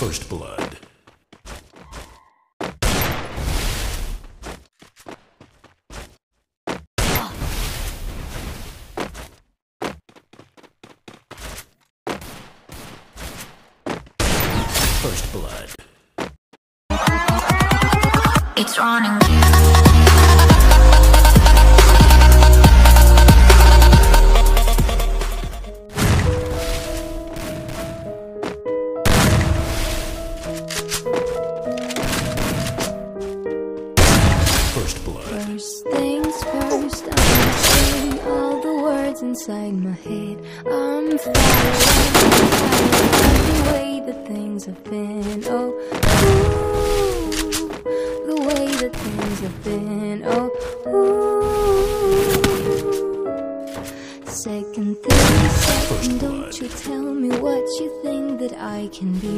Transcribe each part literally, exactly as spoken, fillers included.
first blood. First blood. It's running. First blood. First things first, I'm saying all the words inside my head. I'm flying, the way that things have been. Oh, ooh, the way that things have been. Oh, ooh. Second thing, second, don't you tell me what you think that I can be.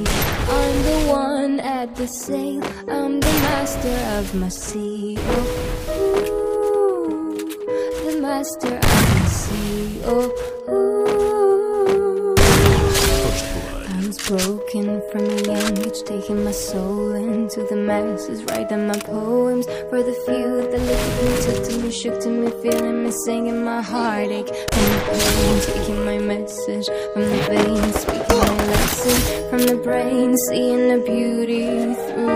I'm the one at the sail. I'm the master of my sea. Oh, ooh, the master of my sea. Oh, ooh. I was broken from a young age, taking my soul into the masses, writing my poems for the few that looked at me, took to me, shook to me, feeling me, singing my heartache from the pain, taking my message from the veins, speaking my lesson from the brain, seeing the beauty through.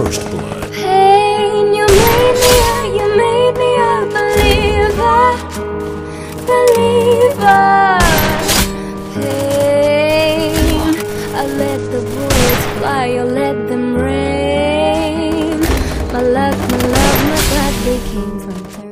First blood. Hey, you made me a, you made me a believer, believer. Pain, I let the bullets fly, I let them rain. My love, my love, my God, they came from there.